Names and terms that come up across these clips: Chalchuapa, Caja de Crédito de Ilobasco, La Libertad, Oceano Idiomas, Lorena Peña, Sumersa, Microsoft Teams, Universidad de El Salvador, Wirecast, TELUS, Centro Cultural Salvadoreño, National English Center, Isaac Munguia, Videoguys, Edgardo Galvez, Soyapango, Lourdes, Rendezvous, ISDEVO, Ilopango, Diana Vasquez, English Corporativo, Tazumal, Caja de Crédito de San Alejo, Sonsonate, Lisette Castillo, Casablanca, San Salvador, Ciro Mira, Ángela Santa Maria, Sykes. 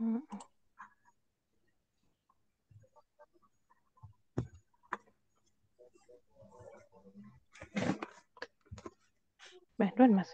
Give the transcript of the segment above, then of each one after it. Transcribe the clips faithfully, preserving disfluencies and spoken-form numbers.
Mm. Ven, duermas.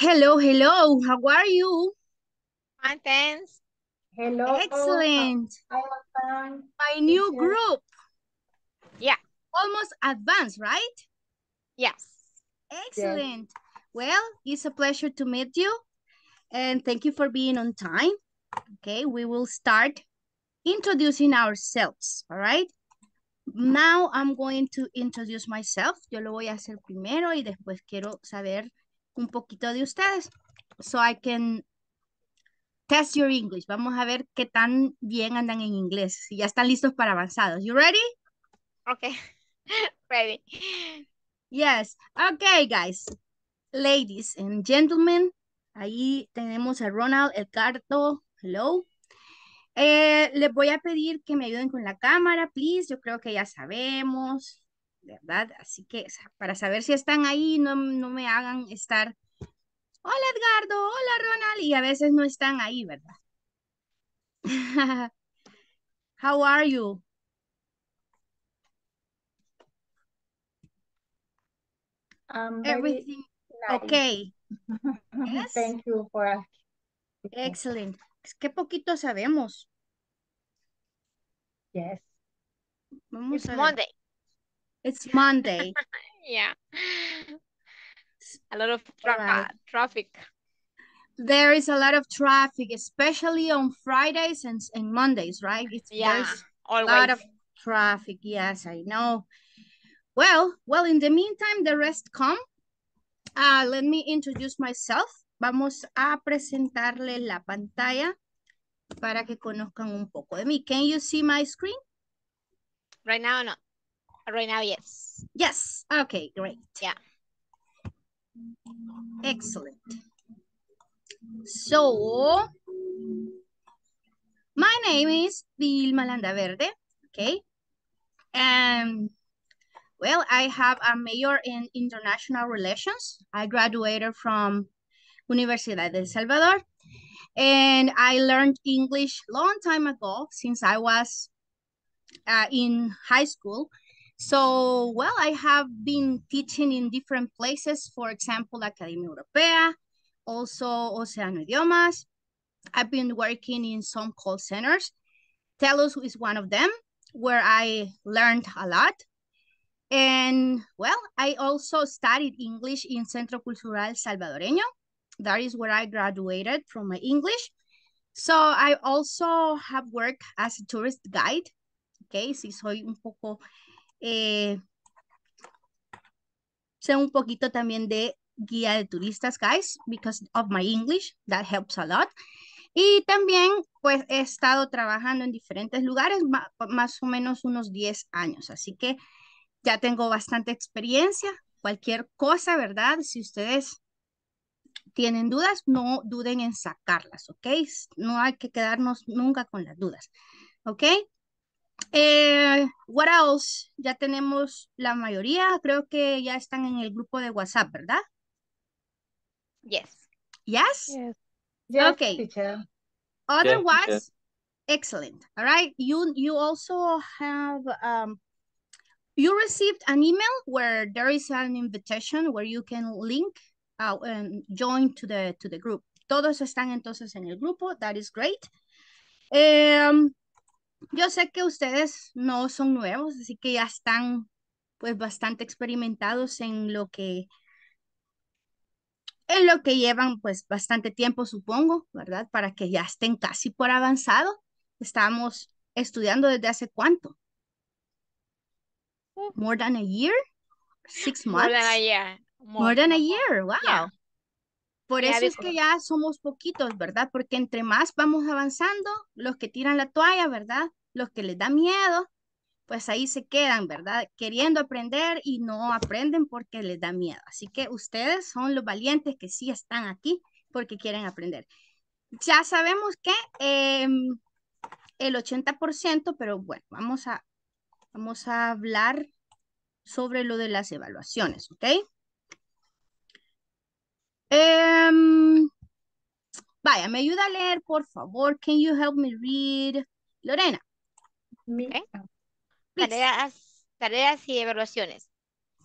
Hello, hello, how are you? Fine, thanks. Hello. Excellent. Oh, oh, my new group. Yeah. Almost advanced, right? Yes. Excellent. Yes. Well, it's a pleasure to meet you. And thank you for being on time. Okay, we will start introducing ourselves, all right? Now I'm going to introduce myself. Yo lo voy a hacer primero y después quiero saber un poquito de ustedes, so I can test your English. Vamos a ver qué tan bien andan en inglés, si ya están listos para avanzados. You ready? Okay, ready. Yes, okay guys, ladies and gentlemen, ahí tenemos a Ronald, el Carto, hello. Eh, les voy a pedir que me ayuden con la cámara, please, yo creo que ya sabemos, ¿verdad? Así que para saber si están ahí, no, no me hagan estar, hola Edgardo, hola Ronald, y a veces no están ahí, ¿verdad? How are you? Um, Everything nice. Okay. Yes? Thank you for asking. Excellent. Es que poquito sabemos. Yes. Vamos It's a ver. Monday. It's Monday. Yeah. A lot of tra right. traffic. There is a lot of traffic, especially on Fridays and, and Mondays, right? It's, yeah, always. A lot of traffic. Yes, I know. Well, well, in the meantime, the rest come. Uh, let me introduce myself. Vamos a presentarle la pantalla para que conozcan un poco de mí. Can you see my screen? Right now, no. Right now, yes. Yes. Okay, great. Yeah. Excellent. So, my name is Vilma Landaverde, okay? And, well, I have a major in international relations. I graduated from Universidad de El Salvador. And I learned English long time ago, since I was uh, in high school. So, well, I have been teaching in different places, for example, Academia Europea, also Oceano Idiomas. I've been working in some call centers. TELUS is one of them, where I learned a lot. And, well, I also studied English in Centro Cultural Salvadoreño. That is where I graduated from my English. So I also have worked as a tourist guide. Okay, si soy un poco... Eh, sé un poquito también de guía de turistas, guys, because of my English, that helps a lot. Y también, pues, he estado trabajando en diferentes lugares, más o menos unos diez años, así que ya tengo bastante experiencia. Cualquier cosa, ¿verdad? Si ustedes tienen dudas, no duden en sacarlas, ¿ok? No hay que quedarnos nunca con las dudas, ¿ok? Eh, what else? Ya tenemos la mayoría, creo que ya están en el grupo de WhatsApp, ¿verdad? Yes. Yes? Yes. Yes, okay. Teacher. Otherwise, yes, excellent. All right. You you also have um you received an email where there is an invitation where you can link uh, and join to the to the group. Todos están entonces en el grupo. That is great. Um, yo sé que ustedes no son nuevos, así que ya están pues bastante experimentados en lo que en lo que llevan pues bastante tiempo, supongo, ¿verdad? Para que ya estén casi por avanzado. Estamos estudiando desde hace cuánto? More than a year? Six months? More than a year. More, More than a year, wow. Yeah. Por eso es que ya somos poquitos, ¿verdad? Porque entre más vamos avanzando, los que tiran la toalla, ¿verdad? Los que les da miedo, pues ahí se quedan, ¿verdad? Queriendo aprender y no aprenden porque les da miedo. Así que ustedes son los valientes que sí están aquí porque quieren aprender. Ya sabemos que eh, el ochenta por ciento, pero bueno, vamos a, vamos a hablar sobre lo de las evaluaciones, ¿ok? Um, vaya, me ayuda a leer, por favor. Can you help me read? Lorena. Okay. Tareas, tareas y evaluaciones.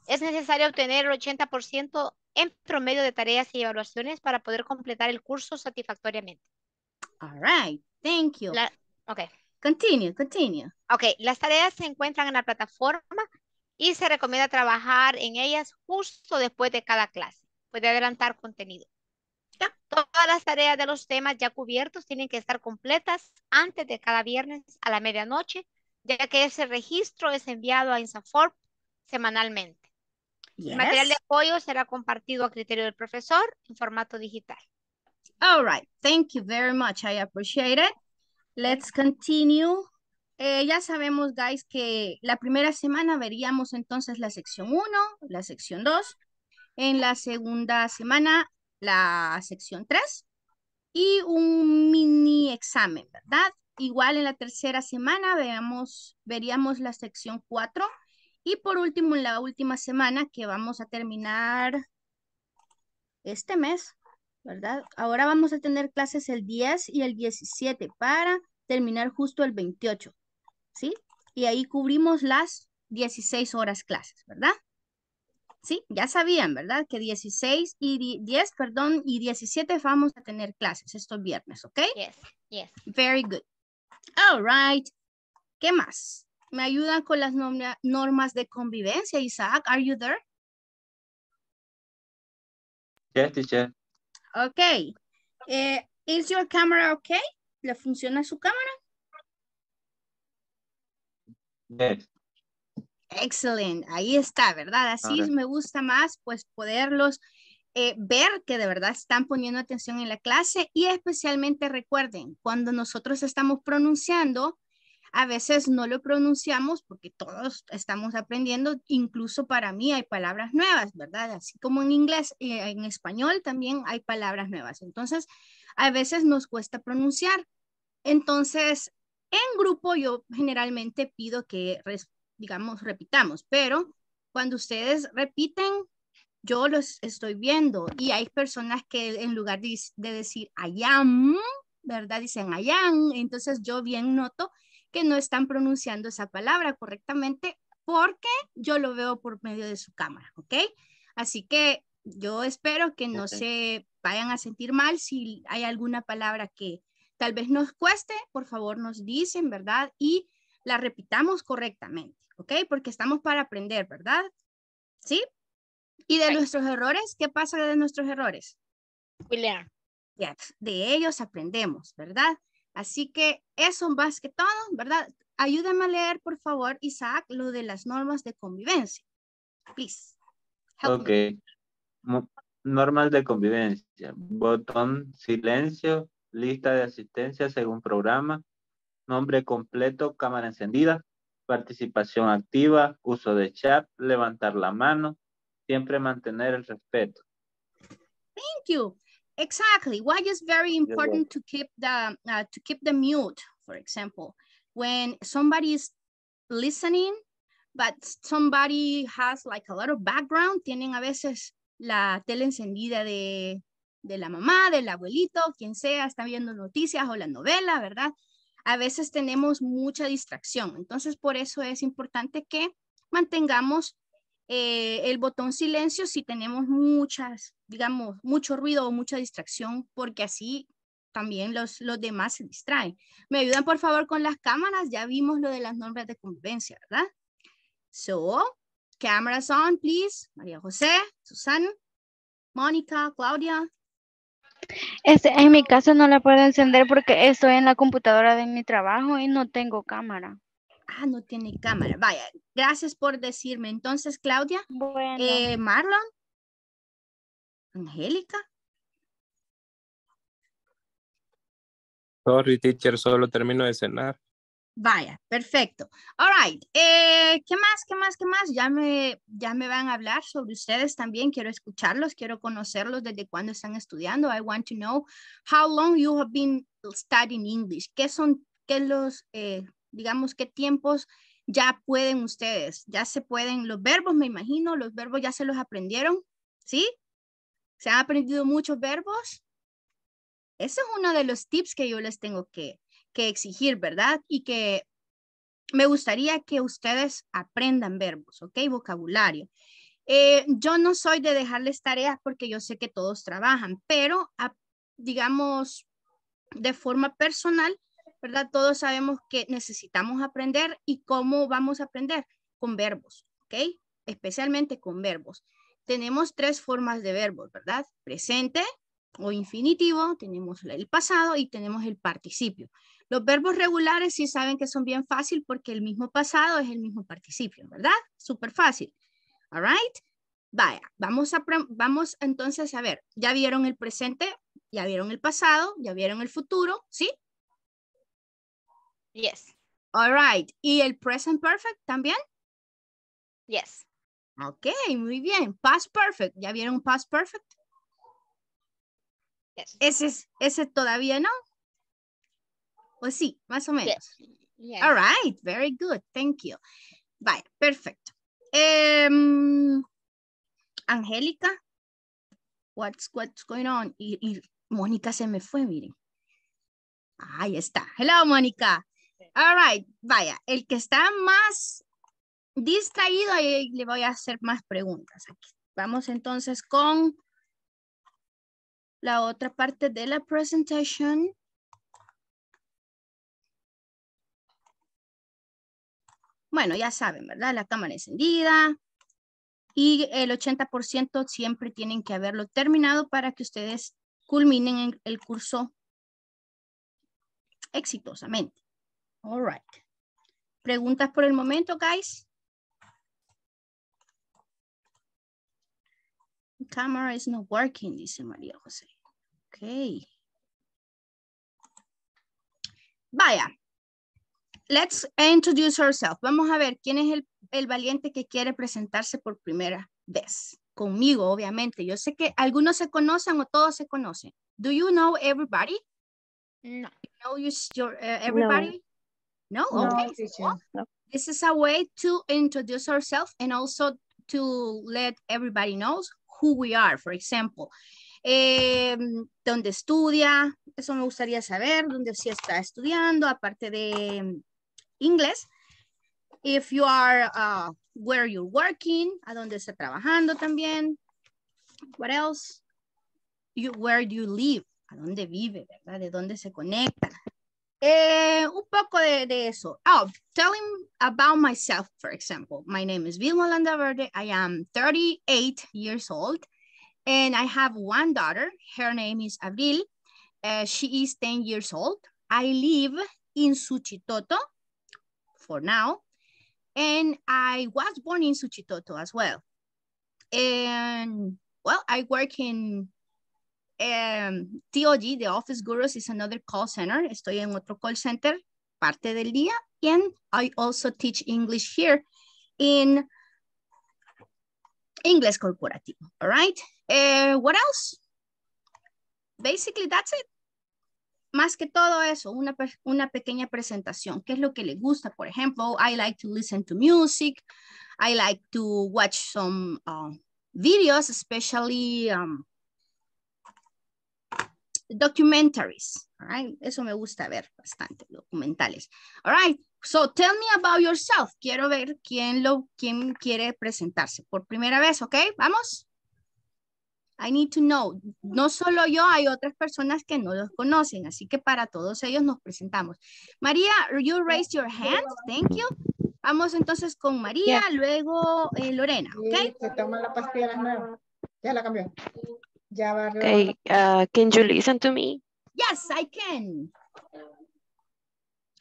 Es necesario obtener el ochenta por ciento en promedio de tareas y evaluaciones para poder completar el curso satisfactoriamente. All right, thank you. La, okay. Continue, continue. Ok, las tareas se encuentran en la plataforma y se recomienda trabajar en ellas justo después de cada clase. Puede adelantar contenido. Yeah. Todas las tareas de los temas ya cubiertos tienen que estar completas antes de cada viernes a la medianoche, ya que ese registro es enviado a INSAFORP semanalmente. Yes. El material de apoyo será compartido a criterio del profesor en formato digital. All right. Thank you very much. I appreciate it. Let's continue. Eh, ya sabemos, guys, que la primera semana veríamos entonces la sección uno, la sección dos, en la segunda semana, la sección tres y un mini examen, ¿verdad? Igual en la tercera semana veamos, veríamos la sección cuatro y por último en la última semana que vamos a terminar este mes, ¿verdad? Ahora vamos a tener clases el diez y el diecisiete para terminar justo el veintiocho, ¿sí? Y ahí cubrimos las dieciséis horas clases, ¿verdad? Sí, ya sabían, ¿verdad? Que dieciséis y diez, perdón, y diecisiete vamos a tener clases estos viernes, ¿ok? Yes, yes. Very good. All right. ¿Qué más? ¿Me ayudan con las norma, normas de convivencia, Isaac? Are you there? Yes, teacher. Ok. Uh, is your camera okay? ¿Le funciona su cámara? Yes. Excelente, ahí está, ¿verdad? Así okay. Me gusta más, pues, poderlos eh, ver que de verdad están poniendo atención en la clase y especialmente recuerden, cuando nosotros estamos pronunciando, a veces no lo pronunciamos porque todos estamos aprendiendo, incluso para mí hay palabras nuevas, ¿verdad? Así como en inglés, eh, en español también hay palabras nuevas. Entonces, a veces nos cuesta pronunciar. Entonces, en grupo yo generalmente pido que digamos, repitamos, pero cuando ustedes repiten, yo los estoy viendo y hay personas que en lugar de, de decir I am, ¿verdad? Dicen I am, entonces yo bien noto que no están pronunciando esa palabra correctamente porque yo lo veo por medio de su cámara, ¿ok? Así que yo espero que no okay. se vayan a sentir mal si hay alguna palabra que tal vez nos cueste, por favor nos dicen, ¿verdad? Y la repitamos correctamente. ¿Ok? Porque estamos para aprender, ¿verdad? ¿Sí? Y de right. nuestros errores, ¿qué pasa de nuestros errores? We learn. Yes. De ellos aprendemos, ¿verdad? Así que eso más que todo, ¿verdad? Ayúdame a leer, por favor, Isaac, lo de las normas de convivencia. Please. Help ok. Me. Normas de convivencia. Botón silencio, lista de asistencia según programa, nombre completo, cámara encendida. Participación activa, uso de chat, levantar la mano, siempre mantener el respeto. Thank you. Exactly. Why is very important to keep the uh, to keep the mute, for example, when somebody is listening, but somebody has like a lot of background. Tienen a veces la tele encendida de, de la mamá, del abuelito, quien sea, está viendo noticias o la novela, ¿verdad? A veces tenemos mucha distracción. Entonces, por eso es importante que mantengamos eh, el botón silencio si tenemos muchas, digamos, mucho ruido o mucha distracción, porque así también los, los demás se distraen. ¿Me ayudan, por favor, con las cámaras? Ya vimos lo de las normas de convivencia, ¿verdad? So, cameras on, please. María José, Susana, Mónica, Claudia. Este, en mi caso no la puedo encender porque estoy en la computadora de mi trabajo y no tengo cámara. Ah, no tiene cámara. Vaya, gracias por decirme. Entonces, Claudia, bueno. eh, Marlon, Angélica. Sorry, teacher, solo termino de cenar. Vaya, perfecto. All right. Eh, ¿Qué más? ¿Qué más? ¿Qué más? Ya me, ya me van a hablar sobre ustedes también. Quiero escucharlos. Quiero conocerlos desde cuándo están estudiando. I want to know how long you have been studying English. ¿Qué son, qué los, eh, digamos, qué tiempos ya pueden ustedes? Ya se pueden, los verbos me imagino, los verbos ya se los aprendieron. ¿Sí? ¿Se han aprendido muchos verbos? Ese es uno de los tips que yo les tengo que que exigir, ¿verdad? Y que me gustaría que ustedes aprendan verbos, ¿ok? Vocabulario. Eh, yo no soy de dejarles tareas porque yo sé que todos trabajan, pero a, digamos de forma personal, ¿verdad? Todos sabemos que necesitamos aprender y cómo vamos a aprender con verbos, ¿ok? Especialmente con verbos. Tenemos tres formas de verbos, ¿verdad? Presente o infinitivo, tenemos el pasado y tenemos el participio. Los verbos regulares sí saben que son bien fácil porque el mismo pasado es el mismo participio, ¿verdad? Súper fácil. All right. Vaya, vamos, a, vamos entonces a ver. Ya vieron el presente, ya vieron el pasado, ya vieron el futuro, ¿sí? Yes. All right. ¿Y el present perfect también? Yes. Ok, muy bien. Past perfect. ¿Ya vieron past perfect? Yes. Ese, es, ese todavía no. Pues sí, más o menos. Yes. Yes. All right, very good, thank you. Vale, perfecto. Um, Angélica, what's, what's going on? Y, y Mónica se me fue, miren. Ahí está. Hello, Mónica. All right, vaya, el que está más distraído, le voy a hacer más preguntas. Aquí. Vamos entonces con la otra parte de la presentation. Bueno, ya saben, ¿verdad? La cámara encendida y el ochenta por ciento siempre tienen que haberlo terminado para que ustedes culminen el curso exitosamente. All right. ¿Preguntas por el momento, guys? Camera is not working, dice María José. Ok. Vaya. Let's introduce ourselves. Vamos a ver quién es el, el valiente que quiere presentarse por primera vez. Conmigo, obviamente. Yo sé que algunos se conocen o todos se conocen. Do you know everybody? No. You know you, your, uh, everybody? No. No? Okay. No, no. This is a way to introduce ourselves and also to let everybody know who we are, for example. Eh, ¿Dónde estudia? Eso me gustaría saber. ¿Dónde sí está estudiando? Aparte de inglés. If you are, uh, where you're working. ¿A dónde está trabajando también? What else? You, where do you live? ¿A dónde vive? ¿Verdad? ¿De dónde se conecta? Eh, un poco de, de eso. Oh, tell him about myself, for example. My name is Vilma Landaverde. I am thirty-eight years old. And I have one daughter. Her name is Abril. Uh, she is ten years old. I live in Suchitoto for now. And I was born in Suchitoto as well. And, well, I work in um, T O G, the Office Gurus, is another call center. Estoy en otro call center, parte del día. And I also teach English here in English Corporativo, all right? Uh, what else? basically that's it. Más que todo eso, una, una pequeña presentación. ¿Qué es lo que le gusta? Por ejemplo, I like to listen to music. I like to watch some uh, videos, especially um, documentaries. All right. Eso me gusta ver bastante, documentales. All right. So tell me about yourself. Quiero ver quién, lo, quién quiere presentarse por primera vez. Ok, vamos. I need to know. No solo yo, hay otras personas que no los conocen. Así que para todos ellos nos presentamos. María, you raised your hand. Thank you. Vamos entonces con María, yeah. luego eh, Lorena. Okay. Se toma la pastilla de nuevo. Ya la cambió. Ya va. Okay. Uh, can you listen to me? Yes, I can.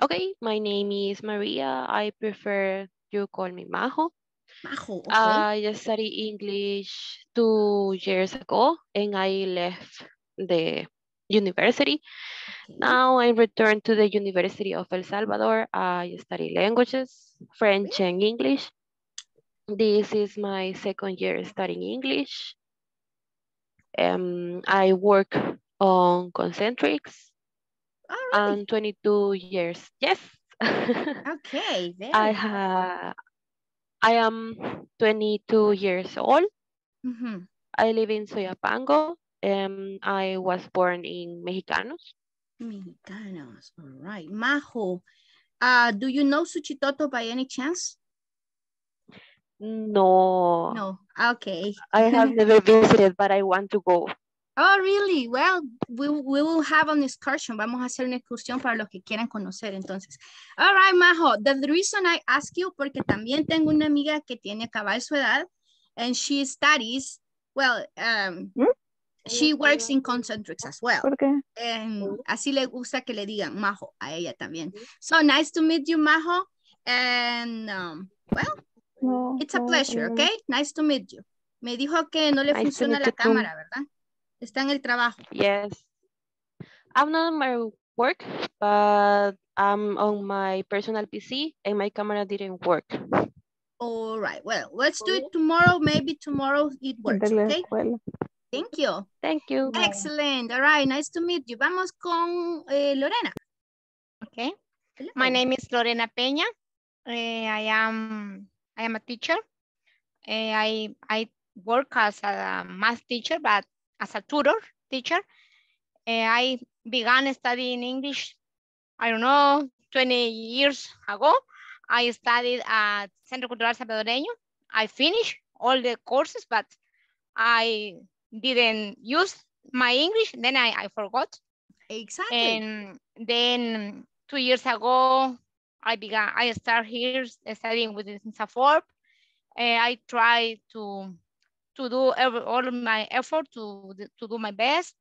Okay. My name is Maria. I prefer you call me Majo. Majo, okay. I studied English two years ago and I left the university. Okay. Now I returned to the University of El Salvador. I study languages, French okay. and English. This is my second year studying English. Um, I work on Concentrix. All right. I'm twenty-two years. Yes. Okay. Very I have. I am twenty-two years old. Mm-hmm. I live in Soyapango. Um, I was born in Mexicanos. Mexicanos, all right. Majo, uh, do you know Suchitoto by any chance? No. No, okay. I have never visited, but I want to go. Oh, really? Well, we, we will have an excursion. Vamos a hacer una excursión para los que quieran conocer, entonces. All right, Majo. The reason I ask you, porque también tengo una amiga que tiene cabal su edad, and she studies, well, um, ¿Mm? She works in Concentrix as well. ¿Por qué? And así le gusta que le digan Majo a ella también. So, nice to meet you, Majo. And, um, well, it's a pleasure, okay? Nice to meet you. Me dijo que no le nice funciona la cámara, ¿verdad? Está en el trabajo. Yes. I'm not on my work, but I'm on my personal P C and my camera didn't work. All right. Well, let's do it tomorrow. Maybe tomorrow it works, okay? Thank you. Thank you. Excellent. All right. Nice to meet you. Vamos con eh, Lorena. Okay. Hello. My name is Lorena Peña. Uh, I am I am a teacher. Uh, I, I work as a math teacher, but as a tutor teacher. Uh, I began studying English, I don't know, twenty years ago. I studied at Centro Cultural Salvadoreño. I finished all the courses, but I didn't use my English. Then I, I forgot. Exactly. And then two years ago, I began, I started here studying with INSAFORP. Uh, I tried to to do every, all of my effort to, to do my best.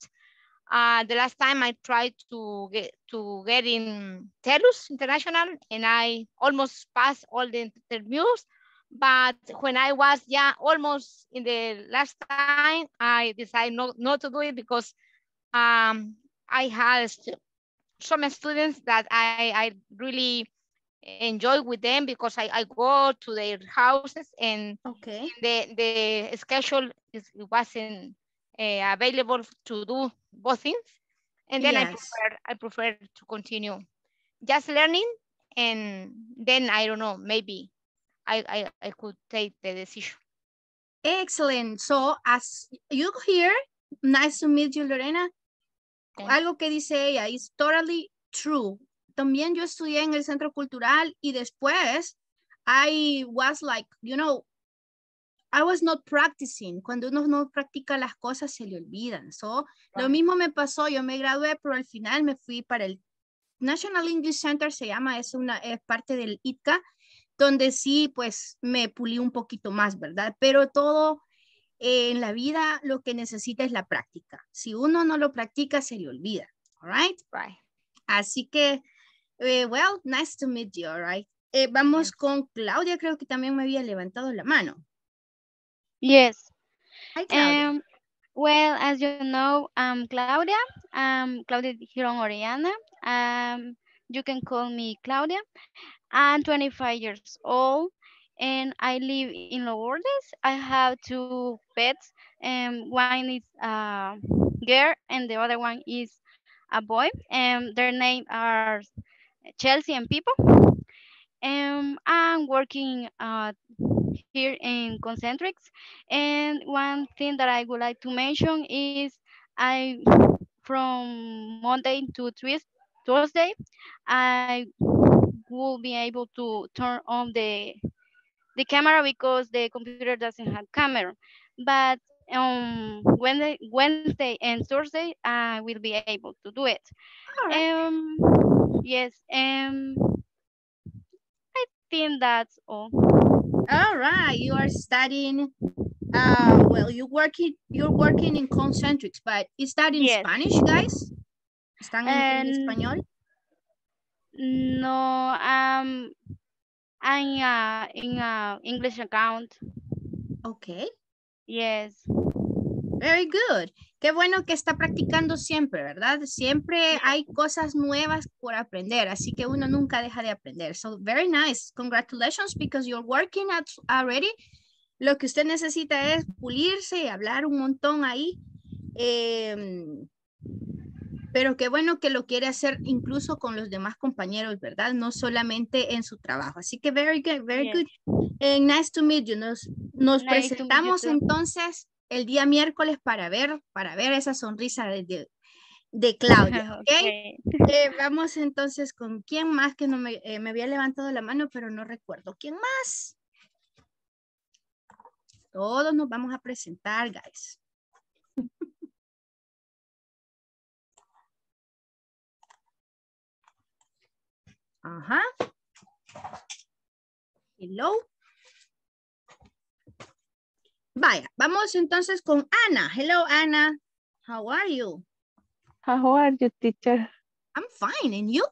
Uh, the last time I tried to get, to get in TELUS International and I almost passed all the interviews. But when I was yeah, almost in the last time, I decided not, not to do it because um, I had some students that I, I really enjoy with them because I, I go to their houses and okay. the, the schedule is, wasn't uh, available to do both things. And then yes. I prefer I prefer to continue just learning. And then I don't know, maybe I, I, I could take the decision. Excellent. So as you hear, nice to meet you, Lorena. Thanks. Algo que dice ella is totally true. También yo estudié en el Centro Cultural y después I was like, you know, I was not practicing. Cuando uno no practica las cosas se le olvidan. So, right. Lo mismo me pasó, yo me gradué, pero al final me fui para el National English Center, se llama, es, una, es parte del I T C A, donde sí, pues, me pulí un poquito más, ¿verdad? Pero todo eh, en la vida lo que necesita es la práctica. Si uno no lo practica, se le olvida. All right? Right. Así que... Eh, well, nice to meet you, all right. Eh, vamos yes. con Claudia, creo que también me había levantado la mano. Yes. Hi, Claudia. Um, well, as you know, I'm Claudia. I'm Claudia Girón Orellana. Um, you can call me Claudia. I'm twenty-five years old and I live in Lourdes. I have two pets. Um, one is a uh, girl and the other one is a boy, and their name are Chelsea and Pipo. Um, I'm working uh, here in Concentrix, and one thing that I would like to mention is I, from Monday to Thursday, I will be able to turn on the the camera because the computer doesn't have camera. But on um, Wednesday, Wednesday and Thursday, I will be able to do it. All right. Um, yes, um, I think that's all. All right, you are studying. Uh, well, you working. You're working in Concentrix, but is that in yes. Spanish, guys? ¿Están en um, español? No, um, I'm uh, in a English account. Okay. Yes. Very good. Qué bueno que está practicando siempre, ¿verdad? Siempre hay cosas nuevas por aprender, así que uno nunca deja de aprender. So, very nice. Congratulations, because you're working at already. Lo que usted necesita es pulirse y hablar un montón ahí. Eh, pero qué bueno que lo quiere hacer incluso con los demás compañeros, ¿verdad? No solamente en su trabajo. Así que very good, very yes. good. And nice to meet you. Nos, nos nice presentamos entonces el día miércoles para ver, para ver esa sonrisa de, de, de Claudia. ¿Okay? Okay. Eh, vamos entonces con quién más que no me, eh, me había levantado la mano, pero no recuerdo. ¿Quién más? Todos nos vamos a presentar, guys. Ajá. Hello. Vaya, vamos entonces con Ana. Hello, Ana. How are you? How are you, teacher? I'm fine. And you?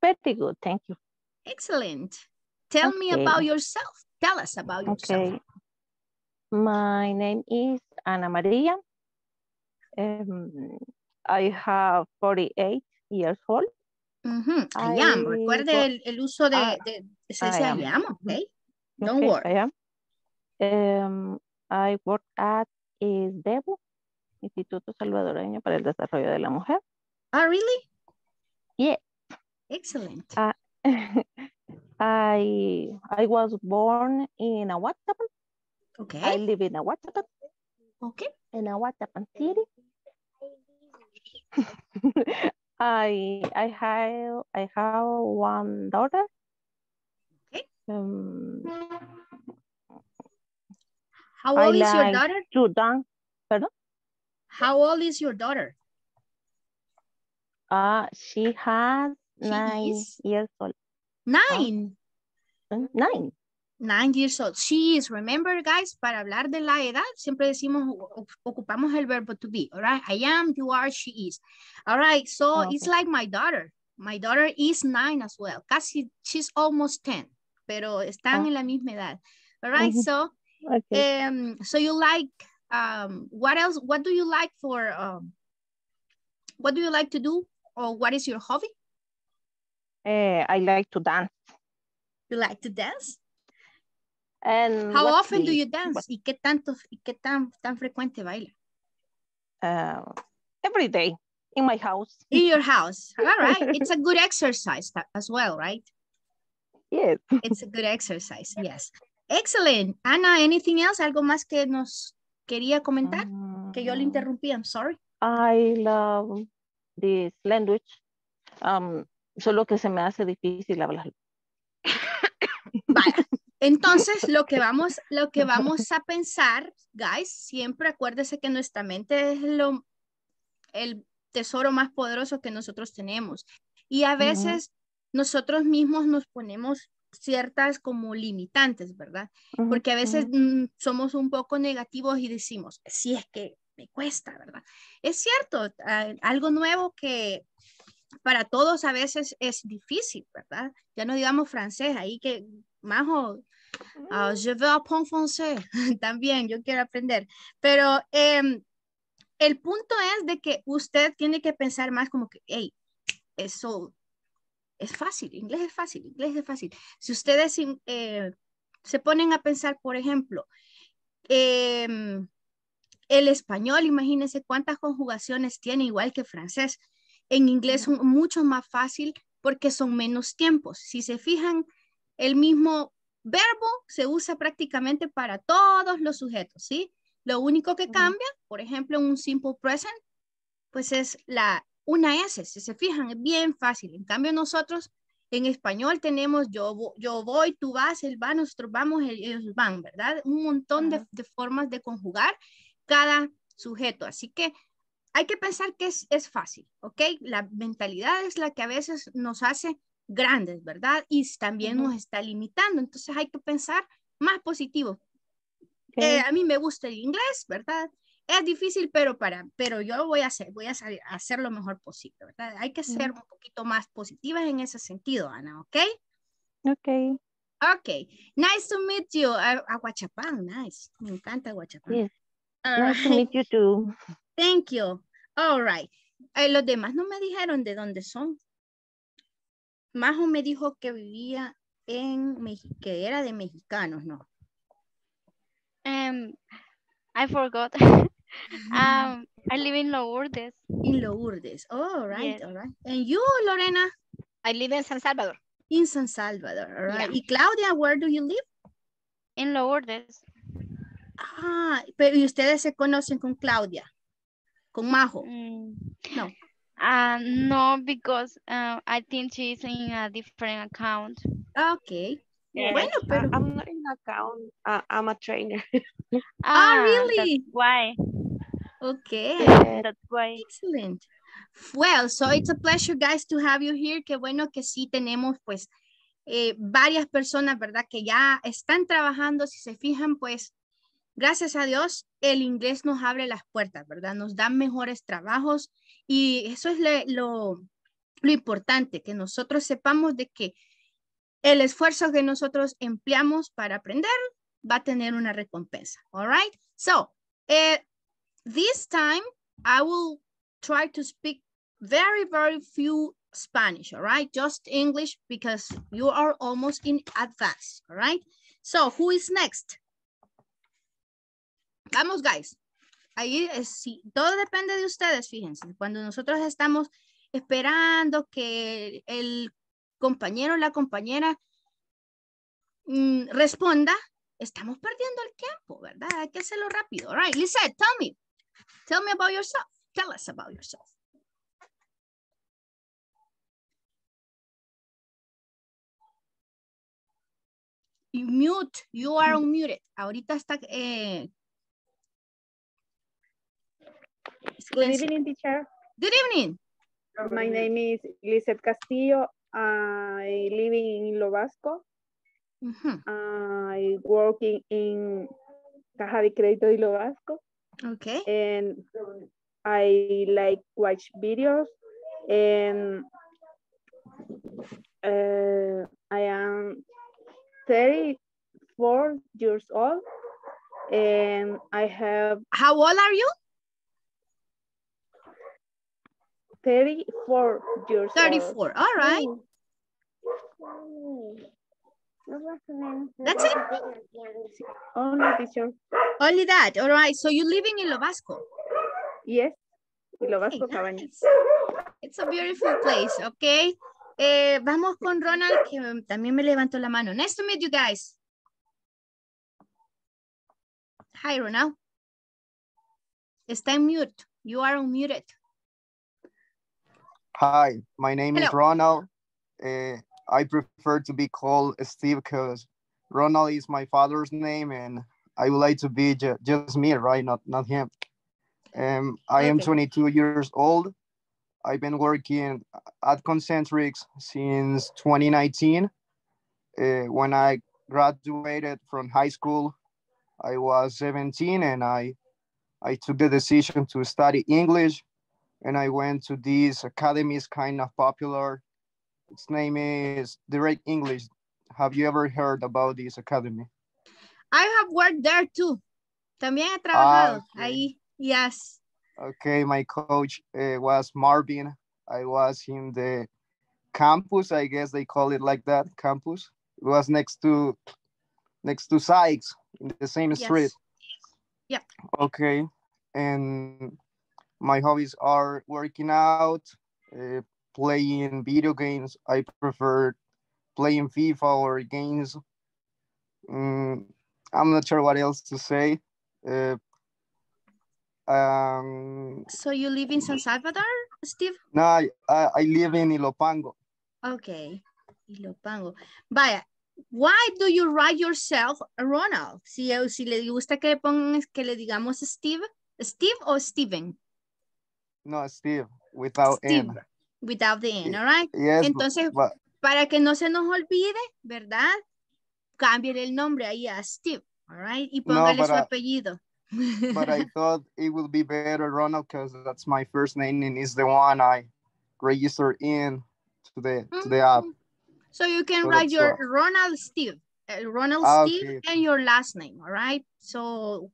Pretty good. Thank you. Excellent. Tell okay. me about yourself. Tell us about yourself. Okay. My name is Ana Maria. Um, I have forty-eight years old. Mm-hmm. I, I am. Recuerde well, el, el uso de, uh, de, de se dice I, I am. am. Okay. Don't okay, worry. I am. Um, I work at ISDEVO, Instituto Salvadoreño para el Desarrollo de la Mujer. Ah, oh, really? Yeah. Excellent. Uh, I I was born in Ahuachapán. Okay. I live in Ahuachapán. Okay. In Ahuachapán City. I I have I have one daughter. Okay. Um, How old I is like your daughter? To dance. Pardon? How old is your daughter? Uh, she has she nine is... years old. Nine? Uh, nine. Nine years old. She is, remember guys, para hablar de la edad, siempre decimos, ocupamos el verbo to be, all right? I am, you are, she is. All right, so okay. it's like my daughter. My daughter is nine as well. Casi, she's almost ten, pero están oh. en la misma edad. All right, mm -hmm. so... Okay. Um, so you like, um, what else, what do you like for, um, what do you like to do? Or what is your hobby? Uh, I like to dance. You like to dance? And how often the, do you dance? What, ¿Y qué tanto, y qué tan, tan frecuente baila? Uh, every day in my house. In your house. All right. It's a good exercise as well, right? Yes. It's a good exercise. Yes. Excellent. Ana, anything else? ¿Algo más que nos quería comentar? Uh, que yo le interrumpí, I'm sorry. I love this language. Um, solo que se me hace difícil hablarlo. Vale. Entonces, lo que, vamos, lo que vamos a pensar, guys, siempre acuérdese que nuestra mente es lo, el tesoro más poderoso que nosotros tenemos. Y a veces uh-huh. nosotros mismos nos ponemos ciertas como limitantes, ¿verdad? Uh-huh, porque a veces uh-huh. somos un poco negativos y decimos, sí, es que me cuesta, ¿verdad? Es cierto, algo nuevo que para todos a veces es difícil, ¿verdad? Ya no digamos francés, ahí que, majo, uh, je veux apprendre français, también yo quiero aprender, pero eh, el punto es de que usted tiene que pensar más como que, hey, eso... Es fácil, inglés es fácil, inglés es fácil. Si ustedes eh, se ponen a pensar, por ejemplo, eh, El español, imagínense cuántas conjugaciones tiene, igual que francés. En inglés son mucho más fácil porque son menos tiempos. Si se fijan, el mismo verbo se usa prácticamente para todos los sujetos, ¿sí? Lo único que cambia, por ejemplo, en un simple present, pues es la, una S. Si se fijan, es bien fácil. En cambio, nosotros en español tenemos yo, yo voy, tú vas, él va, nosotros vamos, ellos van, ¿verdad? Un montón de, de formas de conjugar cada sujeto. Así que hay que pensar que es, es fácil, ¿ok? La mentalidad es la que a veces nos hace grandes, ¿verdad? Y también uh-huh. nos está limitando. Entonces hay que pensar más positivo. Okay. Eh, a mí me gusta el inglés, ¿verdad? Es difícil, pero, para, pero yo lo voy a hacer. Voy a hacer lo mejor posible, ¿verdad? Hay que ser uh-huh. un poquito más positivas en ese sentido, Ana, ¿ok? Ok. Ok. Nice to meet you. Ahuachapán, nice. Me encanta Ahuachapán. Yes. Nice to meet you too. Thank you. All right. Eh, los demás no me dijeron de dónde son. Majo me dijo que vivía en, que era de Mexicanos, ¿no? Um, I forgot. um, I live in Lourdes. In Lourdes. Oh, all right, yes. all right. And you, Lorena? I live in San Salvador. In San Salvador, all right. Yeah. Y Claudia, where do you live? In Lourdes. Ah, pero ¿y ustedes se conocen con Claudia? ¿Con Majo? Mm. No. Uh, no, because uh, I think she's in a different account. Okay. Yes. Bueno, pero... Uh, I'm not in an account. Uh, I'm a trainer. Ah, ah, really? That's why. Okay. Yeah, that's why. Excellent. Well, so it's a pleasure, guys, to have you here. Qué bueno que sí tenemos, pues, eh, varias personas, ¿verdad? Que ya están trabajando. Si se fijan, pues, gracias a Dios, el inglés nos abre las puertas, ¿verdad? Nos da mejores trabajos y eso es le, lo, lo importante, que nosotros sepamos de que el esfuerzo que nosotros empleamos para aprender va a tener una recompensa, all right? So, uh, this time I will try to speak very, very few Spanish, all right? Just English because you are almost in advance, all right? So, who is next? Vamos, guys. Ahí es, sí, todo depende de ustedes, fíjense. Cuando nosotros estamos esperando que el compañero o la compañera mm, responda, estamos perdiendo el tiempo, ¿verdad? Hay que hacerlo rápido. All right, Lisette, tell me. Tell me about yourself. Tell us about yourself. You mute. You are unmuted. Ahorita está... Eh, Good evening, teacher. Good evening. My name is Lisette Castillo. I live in Ilobasco. Mm-hmm. I work in, in Caja de Crédito de Ilobasco. Okay. And I like watch videos. And uh, I am thirty-four years old. And I have... How old are you? thirty-four years thirty-four, old. All right. That's it? Only teacher. Only that, all right. So you're living in Ilobasco? Yes, Ilobasco, Cabañas. Hey, nice. It's a beautiful place, okay. Eh, vamos con Ronald, que también me levantó la mano. Nice to meet you guys. Hi, Ronald. Está en mute. You are unmuted. Hi, my name Hello. is Ronald. Uh, I prefer to be called Steve because Ronald is my father's name and I would like to be ju just me, right? Not not him. Um, I okay. am twenty-two years old. I've been working at Concentrix since twenty nineteen. Uh, when I graduated from high school, I was seventeen and I, I took the decision to study English. And I went to this academy, it's kind of popular. Its name is Direct English. Have you ever heard about this academy? I have worked there too. También he trabajado ah, okay. ahí. Yes. Okay, my coach uh, was Marvin. I was in the campus, I guess they call it like that, campus. It was next to next to Sykes in the same yes. street. Yes. Yep. Okay. and my hobbies are working out, uh, playing video games. I prefer playing FIFA or games. Um, I'm not sure what else to say. Uh, um, so you live in San Salvador, Steve? No, I, I live in Ilopango. Okay, Ilopango. Vaya, why do you write yourself Ronald? Si, si le gusta que le, pongan, que le digamos Steve, Steve or Steven? No, Steve, without Steve, N. Without the N, all right? Yes, entonces, but, para que no se nos olvide, ¿verdad? Cambie el nombre ahí a Steve, all right? Y póngale no, su I, apellido. But I thought it would be better, Ronald, because that's my first name and it's the one I registered in to the, mm-hmm. to the app. So you can so write your what? Ronald Steve, uh, Ronald ah, Steve, okay. And your last name, all right? So,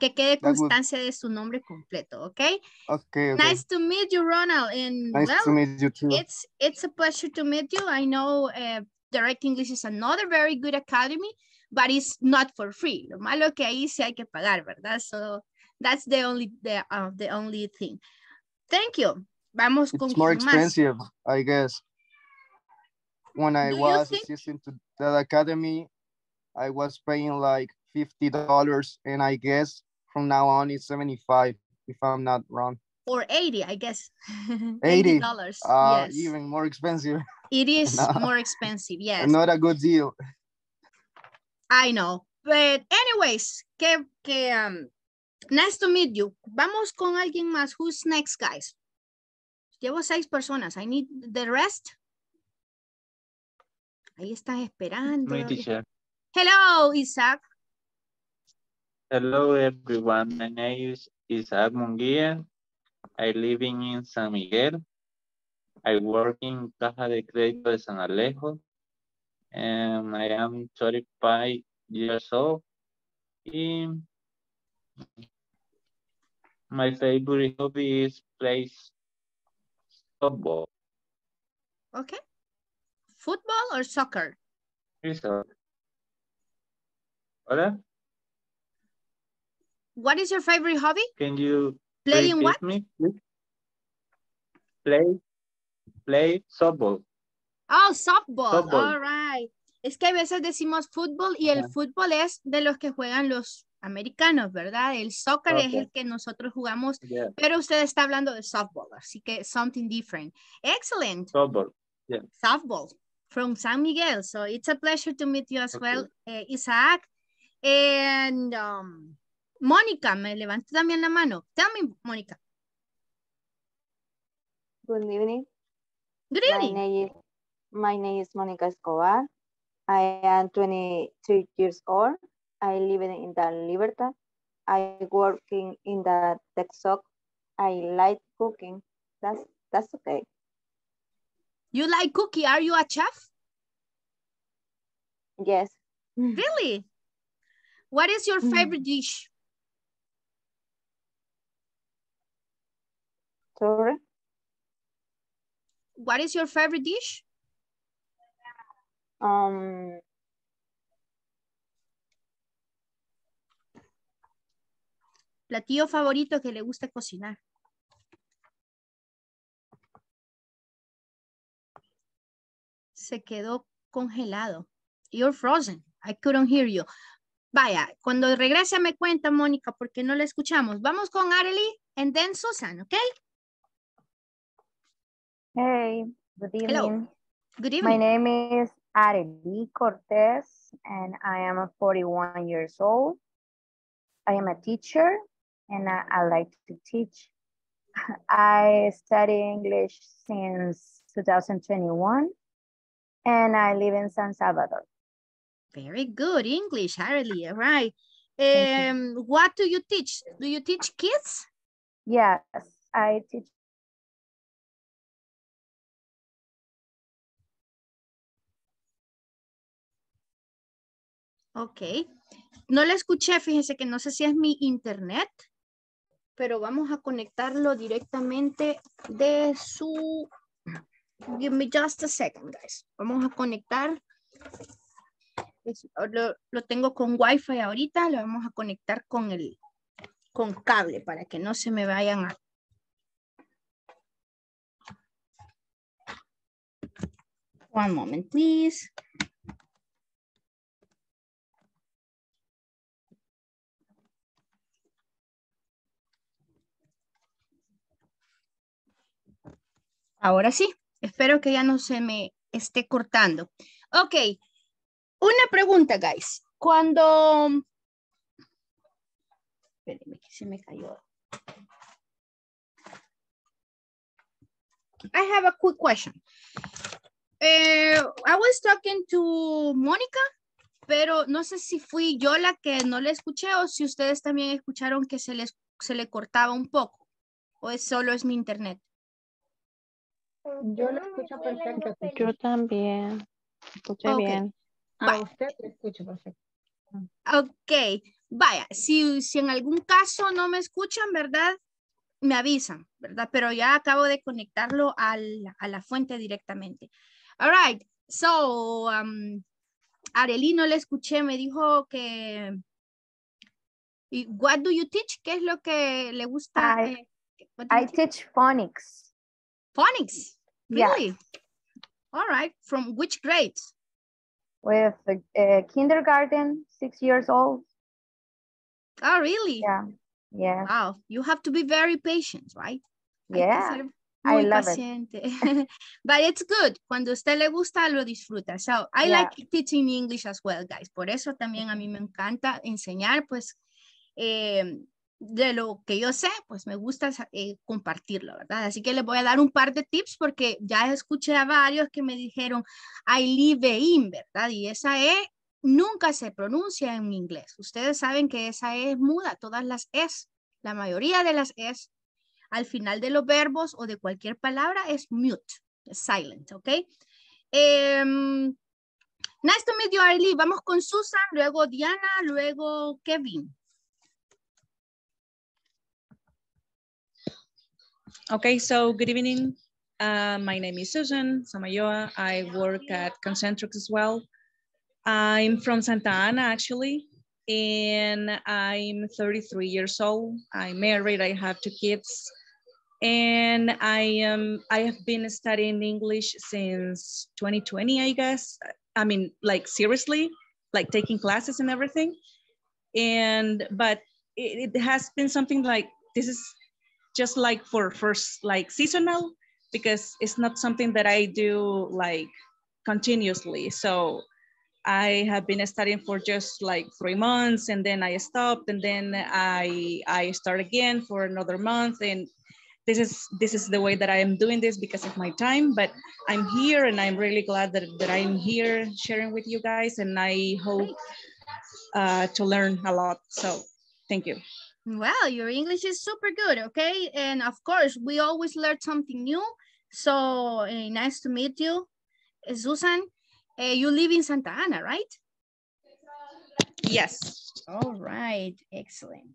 que quede constancia de su nombre completo, okay? Okay, okay? Nice to meet you, Ronald. And nice well, to meet you too. It's, it's a pleasure to meet you. I know uh, Direct English is another very good academy, but it's not for free. Lo malo que ahí sí hay que pagar, ¿verdad? So that's the only, the, uh, the only thing. Thank you. Vamos con it's more expensive, más. I guess. When I Do was assisting to that academy, I was paying like fifty dollars, and I guess from now on it's seventy-five, if I'm not wrong. Or eighty, I guess. eighty dollars, uh, yes. Even more expensive. It is no. more expensive, yes. Not a good deal. I know. But anyways, que, que, um, nice to meet you. Vamos con alguien más. Who's next, guys? Llevo seis personas. I need the rest. Ahí estás esperando. My teacher. Hello, Isaac. Hello, everyone. My name is Isaac Munguia. I live in San Miguel. I work in Caja de Crédito de San Alejo. And I am thirty-five years old. And my favorite hobby is play football. Okay. Football or soccer? Soccer. Hola? What is your favorite hobby? Can you play in what? Me, play, play softball. Oh, softball. softball. All right. Es que a veces decimos fútbol y el yeah. fútbol es de los que juegan los americanos, ¿verdad? El soccer okay. es el que nosotros jugamos, yeah. pero usted está hablando de softball, así que something different. Excellent. Softball. Yeah. Softball from San Miguel. So it's a pleasure to meet you as okay. well, uh, Isaac. And um, Mónica, me levantó también la mano. Tell me, Mónica. Good evening. Good evening. My name is, my name is Mónica Escobar. I am twenty-three years old. I live in the Libertad. I work in, in the tech shop. I like cooking. That's, that's okay. You like cooking? Are you a chef? Yes. Really? What is your favorite mm. dish? Sorry? What is your favorite dish? Um. Platillo favorito que le gusta cocinar. Se quedó congelado. You're frozen. I couldn't hear you. Vaya, cuando regrese me cuenta, Mónica, porque no la escuchamos. Vamos con Arely and then Susan, ¿ok? Hey, good evening. Hello. Good evening. My name is Arely Cortez, and I am forty-one years old. I am a teacher, and I, I like to teach. I study English since two thousand twenty-one. And I live in San Salvador. Very good English, Harley. All right. Um, what do you teach? Do you teach kids? Yes, I teach. Okay. No la escuché, fíjense que no sé si es mi internet, pero vamos a conectarlo directamente de su... Give me just a second, guys. Vamos a conectar. Lo, lo tengo con Wi-Fi ahorita. Lo vamos a conectar con el, con cable para que no se me vayan a... One moment, please. Ahora sí, espero que ya no se me esté cortando. Ok, una pregunta, guys. Cuando... Espérenme que se me cayó. I have a quick question. Eh, I was talking to Mónica, pero no sé si fui yo la que no le escuché o si ustedes también escucharon que se les se le cortaba un poco. O es solo es mi internet. Yo lo escucho perfecto. Yo también. Escuché okay. bien. A Bye. usted lo escucho perfecto. Ok. Vaya, si, si en algún caso no me escuchan, ¿verdad? Me avisan, ¿verdad? Pero ya acabo de conectarlo al, a la fuente directamente. All right. So, um, Arely no le escuché. Me dijo que... What do you teach? ¿Qué es lo que le gusta? I, eh, I teach phonics. Phonics, really? Yeah. All right, from which grade? With uh, kindergarten, six years old. Oh, really? Yeah, yeah. Wow, you have to be very patient, right? Yeah, I love paciente. it. But it's good. Cuando a usted le gusta, lo disfruta. So I yeah. like teaching English as well, guys. Por eso también a mí me encanta enseñar, pues, eh, de lo que yo sé, pues me gusta eh, compartirlo, ¿verdad? Así que les voy a dar un par de tips porque ya escuché a varios que me dijeron I live in, ¿verdad? Y esa E nunca se pronuncia en inglés. Ustedes saben que esa E es muda, todas las Es, la mayoría de las Es, al final de los verbos o de cualquier palabra es mute, es silent, ¿ok? Um, nice to meet you, Arely. Vamos con Susan, luego Diana, luego Kevin. Okay, so good evening. Uh, my name is Susan Samayoa. I work at Concentrix as well. I'm from Santa Ana, actually, and I'm thirty-three years old. I'm married, I have two kids, and I am. I have been studying English since twenty twenty, I guess. I mean, like seriously, like taking classes and everything. And, but it, it has been something like, this is, just like for first, like seasonal, because it's not something that I do like continuously. So I have been studying for just like three months and then I stopped and then I I start again for another month. And this is this is the way that I am doing this because of my time, but I'm here and I'm really glad that, that I'm here sharing with you guys. And I hope uh, to learn a lot. So thank you. Well, your English is super good, okay? And of course, we always learn something new. So uh, nice to meet you. Uh, Susan, uh, you live in Santa Ana, right? Yes. All right, excellent.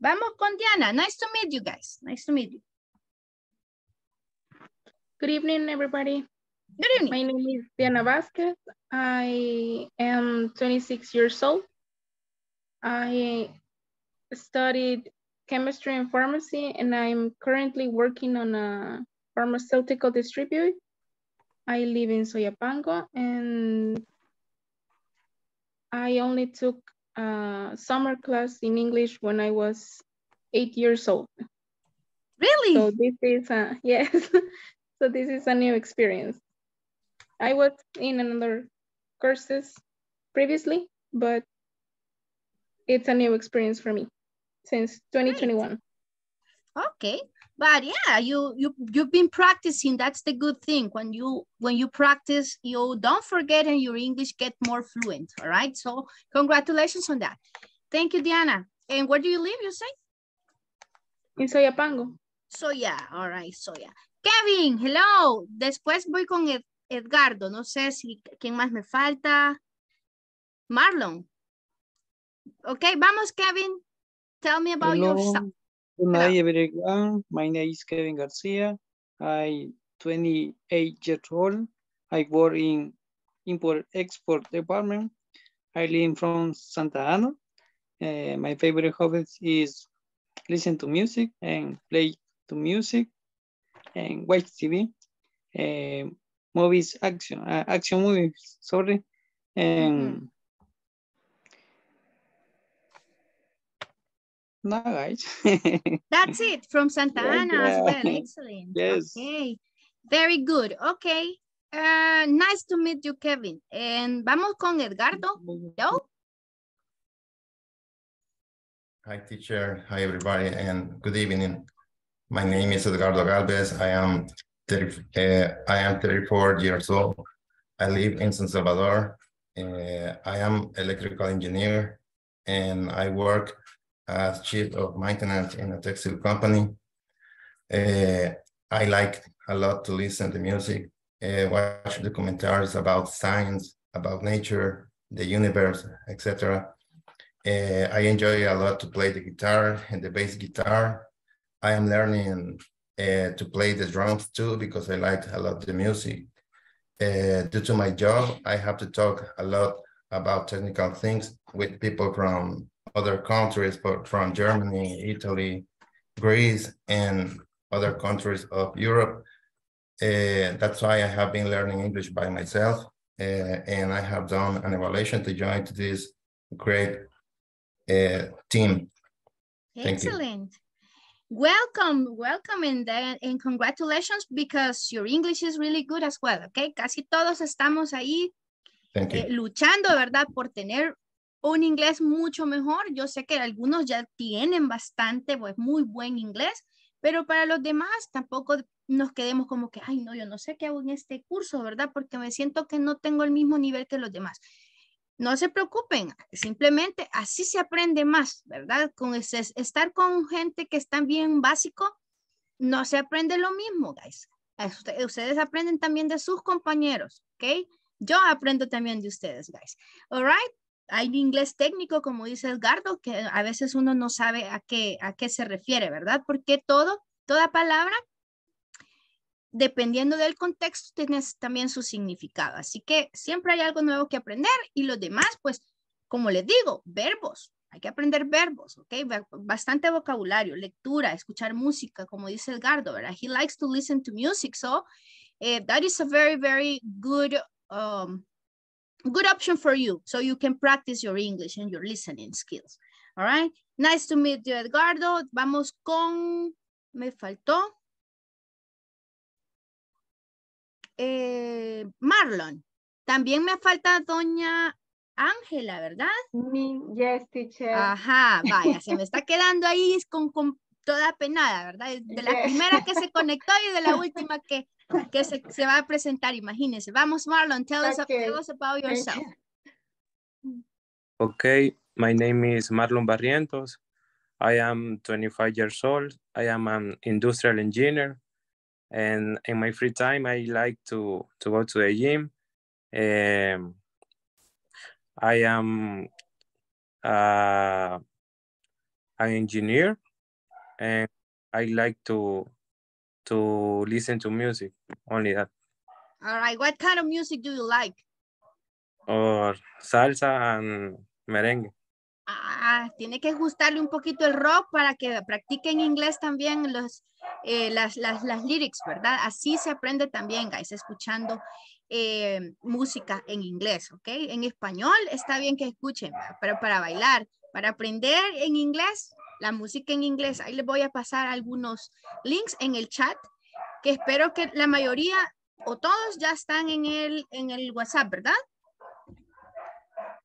Vamos con Diana, nice to meet you guys. Nice to meet you. Good evening, everybody. Good evening. My name is Diana Vasquez. I am twenty-six years old. I studied chemistry and pharmacy, and I'm currently working on a pharmaceutical distributor. I live in Soyapango, and I only took a summer class in English when I was eight years old. Really? So this is, a, yes, so this is a new experience. I was in another courses previously, but it's a new experience for me. Since twenty twenty-one. Okay, but yeah, you you you've been practicing. That's the good thing. When you when you practice, you don't forget, and your English get more fluent. All right. So congratulations on that. Thank you, Diana. And where do you live? You say? In Soyapango. So yeah. All right. So yeah. Kevin, hello. Después voy con Ed Edgardo. No sé si quién más me falta. Marlon. Okay, vamos, Kevin. Tell me about Hello. yourself. Good night, everyone. My name is Kevin Garcia. I'm twenty-eight years old. I work in import-export department. I live from Santa Ana. Uh, my favorite hobby is listen to music and play to music and watch T V, uh, movies, action, uh, action movies, sorry. And no, guys. That's it from Santa Ana yeah. as well. Excellent. Yes. Okay. Very good. Okay. Uh, nice to meet you, Kevin. And vamos con Edgardo. Hello. Hi, teacher. Hi, everybody. And good evening. My name is Edgardo Galvez. I am uh, I am thirty-four years old. I live in San Salvador. Uh, I am electrical engineer, and I work as chief of maintenance in a textile company. Uh, I like a lot to listen to music, uh, watch documentaries about science, about nature, the universe, et cetera. Uh, I enjoy a lot to play the guitar and the bass guitar. I am learning uh, to play the drums too, because I like a lot the music. Uh, due to my job, I have to talk a lot about technical things with people from other countries, but from Germany, Italy, Greece, and other countries of Europe. Uh, that's why I have been learning English by myself, uh, and I have done an evaluation to join this great uh, team. Excellent. Welcome, welcome, and, and congratulations, because your English is really good as well, okay? Casi todos estamos ahí eh, luchando, ¿verdad? Por tener un inglés mucho mejor. Yo sé que algunos ya tienen bastante, pues muy buen inglés, pero para los demás tampoco nos quedemos como que, ay, no, yo no sé qué hago en este curso, ¿verdad? Porque me siento que no tengo el mismo nivel que los demás. No se preocupen, simplemente así se aprende más, ¿verdad? Con ese, estar con gente que está bien básico, no se aprende lo mismo, guys. Ustedes aprenden también de sus compañeros, ¿ok? Yo aprendo también de ustedes, guys. All right. Hay inglés técnico, como dice Edgardo, que a veces uno no sabe a qué, a qué se refiere, ¿verdad? Porque todo, toda palabra, dependiendo del contexto, tiene también su significado. Así que siempre hay algo nuevo que aprender, y los demás, pues, como les digo, verbos. Hay que aprender verbos, ¿ok? Bastante vocabulario, lectura, escuchar música, como dice Edgardo, ¿verdad? He likes to listen to music, so eh, that is a very, very good, um, good option for you, so you can practice your English and your listening skills. All right? Nice to meet you, Edgardo. Vamos con... Me faltó... Eh, Marlon, también me falta doña Ángela, ¿verdad? Me, yes, teacher. Ajá, vaya, se me está quedando ahí con, con toda penada, ¿verdad? De la yes. primera que se conectó y de la última que, que se, se va a presentar, imagínense. Vamos, Marlon, tell, okay. us, tell us about yourself. Okay, my name is Marlon Barrientos. I am twenty-five years old. I am an industrial engineer. And in my free time, I like to, to go to the gym. Um, I am uh, an engineer, and I like to, to listen to music, only that. All right, what kind of music do you like? Or salsa and merengue. Ah, tiene que ajustarle un poquito el rock para que practiquen inglés también los, eh, las, las, las lyrics, ¿verdad? Así se aprende también, guys, escuchando eh, música en inglés, ¿ok? En español está bien que escuchen, pero para bailar, para aprender en inglés, la música en inglés. Ahí les voy a pasar algunos links en el chat, que espero que la mayoría o todos ya están en el, en el WhatsApp, ¿verdad?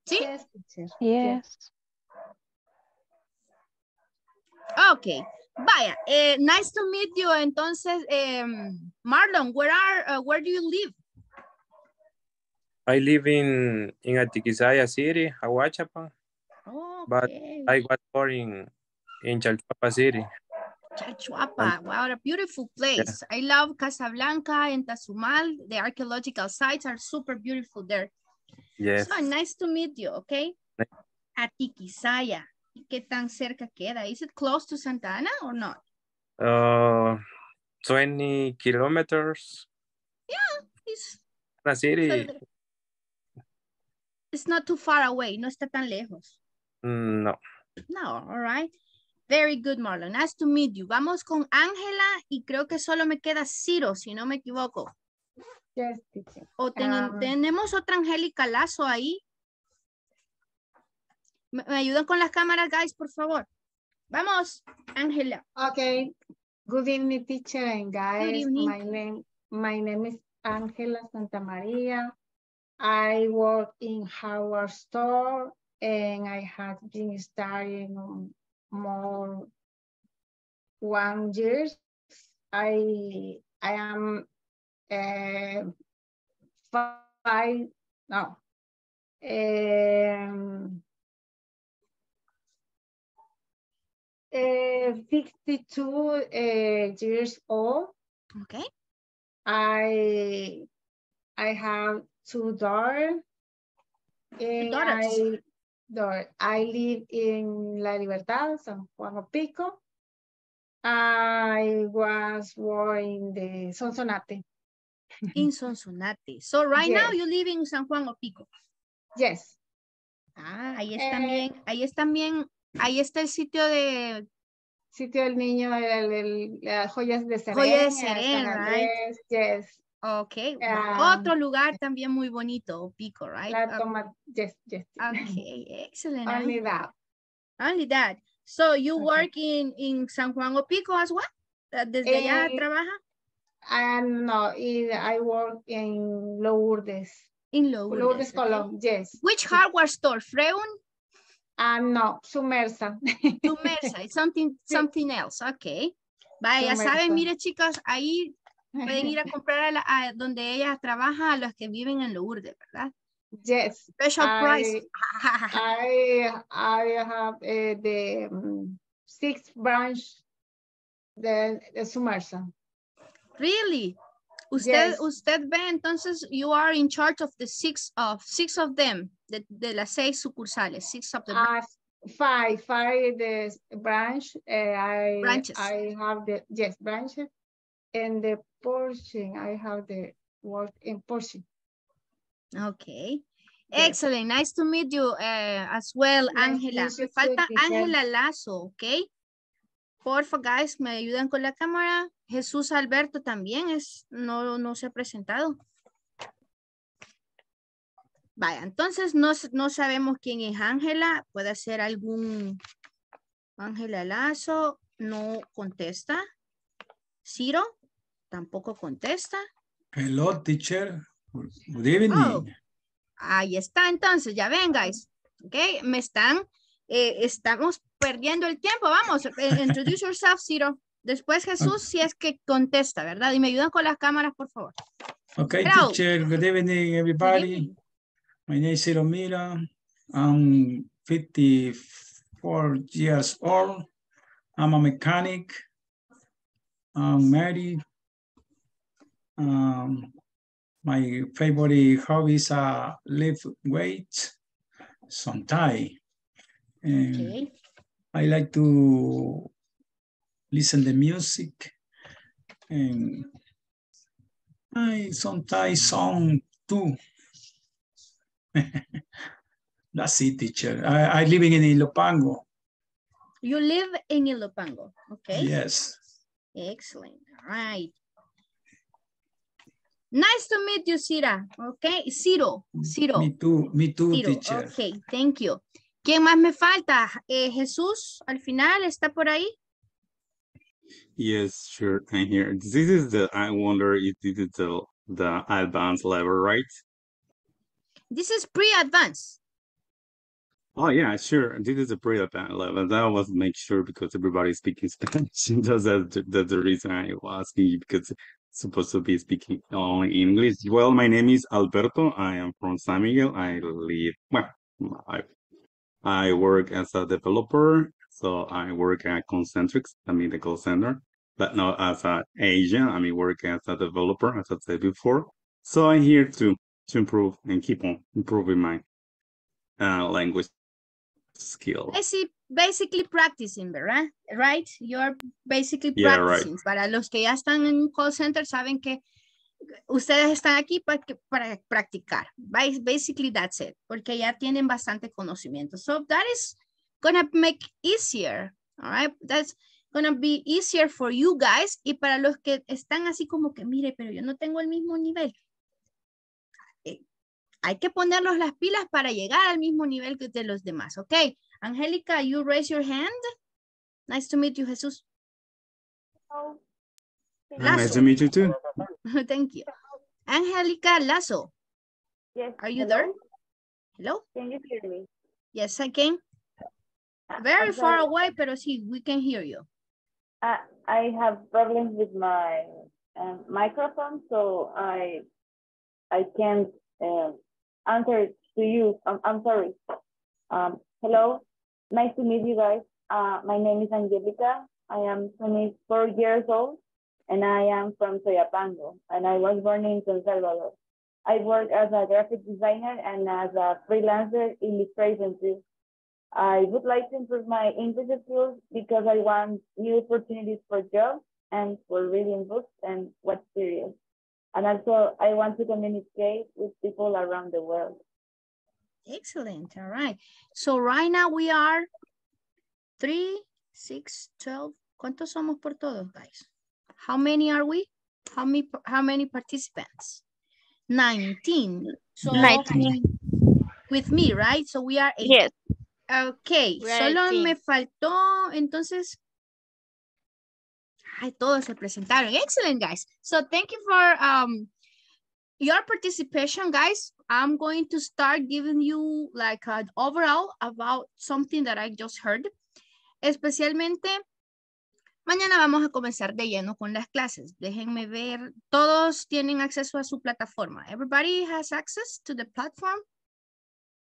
¿Sí? Yes. Yes. Okay, vaya, eh, nice to meet you. Entonces, um, Marlon, where are, uh, where do you live? I live in, in Atiquizaya City, Ahuachapán. Okay. But I was born in, in Chalchuapa City. Chalchuapa, wow, a beautiful place. Yeah. I love Casablanca and Tazumal. The archaeological sites are super beautiful there. Yes. So nice to meet you, okay? Atiquizaya. ¿Qué tan cerca queda? Is it close to Santa Ana or not? Uh, twenty kilometers. Yeah, it's, la city. It's not too far away. No está tan lejos. No. No, all right. Very good, Marlon. Nice to meet you. Vamos con Ángela y creo que solo me queda Ciro, si no me equivoco. Yes, teacher. O ten, um, tenemos otra Angélica Lazo ahí. ¿Me, me ayudan con las cámaras, guys, por favor? Vamos, Ángela. Okay. Good evening, teacher and guys. My name, my name is Ángela Santa Maria. I work in hardware store and I have been studying on more one year. I I am uh, five no um, uh, fifty-two uh, years old. Okay. I I have two daughters. And daughters. I, I live in La Libertad, San Juan Opico. I was born in the Sonsonate. In Sonsonate. So right yes. now you live in San Juan Opico. Yes. Ah, ahí está eh, bien, ahí está bien, ahí está el sitio de... Sitio del niño, las joyas de Serena. Joyas de Serena, right? Yes. Okay, um, otro lugar también muy bonito, Opico, right? La toma, um, yes, yes. Okay, excellent. Only that. Only that. So you okay. work in, in San Juan Opico as well? ¿Desde eh, allá trabaja? Um, no, it, I work in Lourdes. In Lourdes. Lourdes, okay. Colombia, yes. Which hardware store, Freun? Um, no, Sumersa. Sumersa, it's something, something else, okay. Vaya, Sumersa. Saben, mire chicos, ahí... Pueden ir a comprar a, la, a donde ella trabaja a los que viven en Lourdes, ¿verdad? Yes. Special I, price. I, I have uh, the um, sixth branch de, de Sumersa. Really? Usted, yes. usted ve entonces, you are in charge of the six of, six of them, de, de las seis sucursales, six of the branch. Uh, five, five the branch. Uh, I, branches. I have the, yes, branches. And the portion, I have the work in portion. Okay. Yes. Excellent. Nice to meet you uh, as well, Ángela. Nice me falta Ángela Lazo, okay? Porfa, guys, me ayudan con la cámara. Jesús Alberto también es, no, no se ha presentado. Vaya, entonces no, no sabemos quién es Ángela. Puede ser algún Ángela Lazo. No contesta. Ciro. Tampoco contesta. Hello, teacher. Good evening. Oh, ahí está, entonces, ya ven, guys. Ok, me están, eh, estamos perdiendo el tiempo. Vamos, introduce yourself, Ciro. Después Jesús, okay. si es que contesta, ¿verdad? Y me ayudan con las cámaras, por favor. Ok, Hello. Teacher. Good evening, everybody. Good evening. My name is Ciro Mira. I'm fifty-four years old. I'm a mechanic. I'm married. Um, my favorite hobbies are lift weights, some Thai. And okay. I like to listen to music and I some Thai song too. That's it, teacher. I, I live in Ilopango. You live in Ilopango, okay? Yes. Excellent. All right. Nice to meet you, Cira. Okay, Ciro. Ciro. Me too, me too, Ciro. Teacher. Okay, thank you. ¿Quién más me falta? Eh, Jesús, al final, ¿está por ahí? Yes, sure, I'm here. This is the, I wonder if this is the, the advanced level, right? This is pre-advanced. Oh, yeah, sure. This is a pre-advanced level. That was make sure because everybody's speaking Spanish. That's, that's the reason I was asking because supposed to be speaking only English. Well, my name is Alberto. I am from San Miguel. I live, well, I, I work as a developer. So I work at Concentrix, I mean the call center, but not as an agent. I mean, work as a developer, as I said before. So I'm here to, to improve and keep on improving my uh, language skill. I see. Basically practicing, ¿verdad? Right? You're basically practicing. Yeah, right. Para los que ya están en un call center saben que ustedes están aquí para, para practicar. Basically that's it. Porque ya tienen bastante conocimiento. So that is gonna make easier All right, that's gonna be easier for you guys. Y para los que están así como que, mire, pero yo no tengo el mismo nivel. Hay que ponernos las pilas para llegar al mismo nivel que de los demás, ¿ok? Angélica, you raise your hand. Nice to meet you, Jesús. Hello. Nice to meet you too. Thank you. Angélica Lazo. Yes. Are you hello? There? Hello? Can you hear me? Yes, I can. Very I'm far sorry. Away, pero sí, we can hear you. I, I have problems with my uh, microphone, so I, I can't uh, answer to you. I'm, I'm sorry. Um, hello. Nice to meet you guys. Uh, my name is Angelica. I am twenty-four years old, and I am from Soyapango, and I was born in San Salvador. I work as a graphic designer and as a freelancer illustration too. I would like to improve my English skills because I want new opportunities for jobs and for reading books and web series. And also, I want to communicate with people around the world. Excellent. All right. So right now we are three, six, twelve. ¿Cuántos somos por todos, guys? How many are we? How many, how many participants? nineteen. So nineteen. With me, right? So we are eight. Yes. Okay, right. Solo me faltó, entonces, ay, todos se presentaron. Excellent, guys. So thank you for um your participation, guys. I'm going to start giving you like an overall about something that I just heard. Especialmente, mañana vamos a comenzar de lleno con las clases. Déjenme ver, todos tienen acceso a su plataforma. Everybody has access to the platform?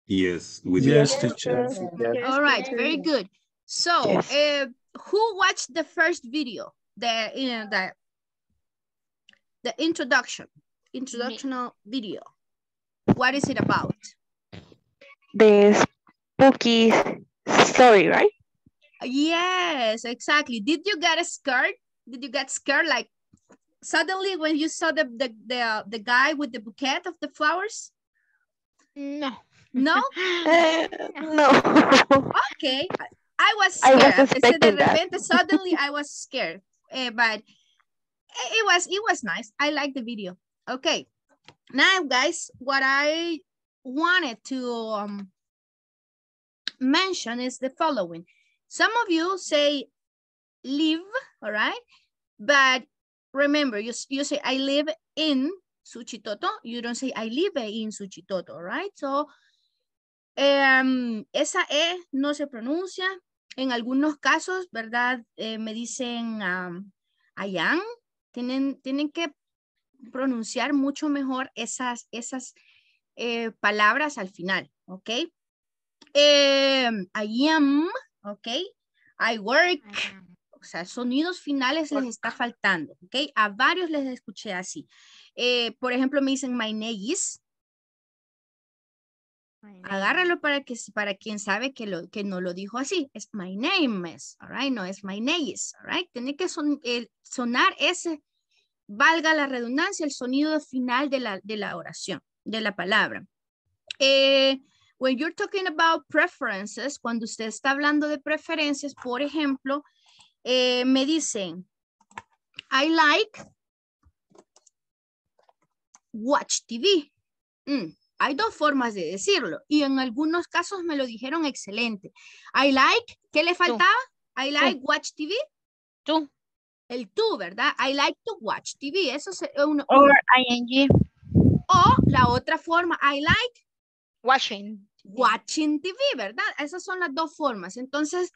Yes, with yes, teacher. All right, very good. So, yes. uh, who watched the first video? The you know, the the introduction, introductional Me. video. What is it about? The spooky story, right? Yes, exactly. Did you get scared? Did you get scared? Like suddenly when you saw the the the, the guy with the bouquet of the flowers? No. No? Uh, no. Okay. I was scared. I was expecting that. Repente, suddenly I was scared. Uh, but it was it was nice. I liked the video. Okay. Now, guys, what I wanted to um, mention is the following. Some of you say live, all right? But remember, you, you say I live in Suchitoto. You don't say I live in Suchitoto, all right? So, Um, esa E no se pronuncia. En algunos casos, ¿verdad? Eh, me dicen um, Ayan. Tienen, tienen que pronunciar mucho mejor esas, esas eh, palabras al final, ¿ok? Eh, I am, ¿ok? I work. O sea, sonidos finales les está faltando, ¿ok? A varios les escuché así. Eh, por ejemplo, me dicen my name is. Agárralo para que para quien sabe que, lo, que no lo dijo así. Es my name is, all right? No es my name is, all right? Tiene que son, el, sonar ese, valga la redundancia, el sonido final de la, de la oración, de la palabra. Eh, when you're talking about preferences, cuando usted está hablando de preferencias, por ejemplo, eh, me dicen, I like watch T V. Mm. Hay dos formas de decirlo y en algunos casos me lo dijeron excelente. I like, ¿qué le faltaba? Tú. I like tú. Watch T V. Tú. El tú, ¿verdad? I like to watch T V. Eso es uno. Or I N G. O la otra forma, I like watching. Watching T V, ¿verdad? Esas son las dos formas. Entonces,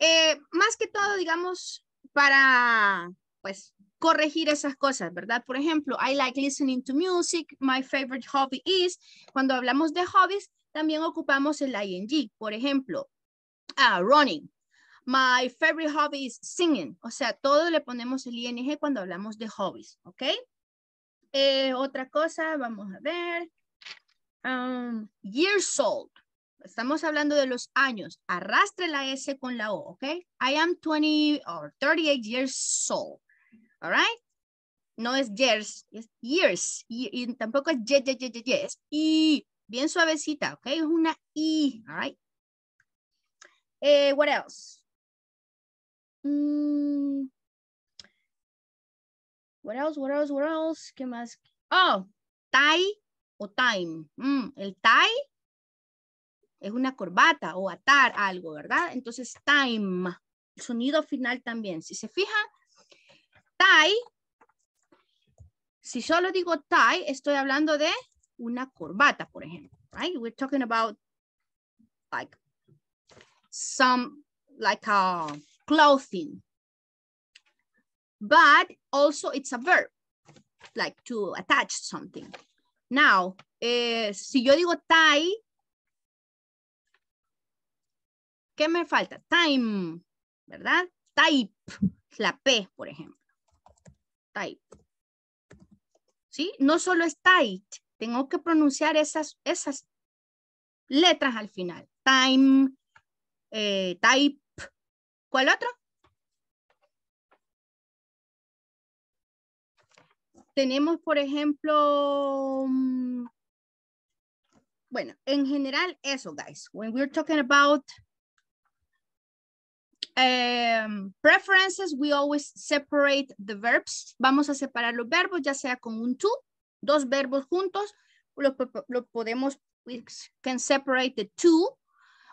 eh, más que todo, digamos, para, pues, corregir esas cosas, ¿verdad? Por ejemplo, I like listening to music, my favorite hobby is. Cuando hablamos de hobbies, también ocupamos el I N G. Por ejemplo, uh, running. My favorite hobby is singing. O sea, todo le ponemos el I N G cuando hablamos de hobbies, ¿ok? Eh, otra cosa, vamos a ver. Um, years old. Estamos hablando de los años. Arrastre la S con la O, ¿ok? I am twenty or thirty-eight years old. All right? No es years, es years. Y, y tampoco es ye, ye, ye, ye, ye. Es I. Bien suavecita, ¿ok? Es una I. All right? Eh, what else? Mm. What else? What else? What else? ¿Qué más? Oh, tie o time. Mm. El tie es una corbata o atar algo, ¿verdad? Entonces, time. El sonido final también. Si se fijan, tie. Si solo digo tie, estoy hablando de una corbata, por ejemplo. Right? We're talking about like some, like a clothing. But also it's a verb, like to attach something. Now, eh, si yo digo tie, ¿qué me falta? Time, ¿verdad? Type, la P, por ejemplo. Type. ¿Sí? No solo es tight, tengo que pronunciar esas, esas letras al final. Time, eh, type. ¿Cuál otro? Tenemos, por ejemplo, bueno, en general eso, guys. When we're talking about Um, preferences, we always separate the verbs. Vamos a separar los verbos, ya sea con un to, dos verbos juntos, lo, lo podemos, we can separate the to,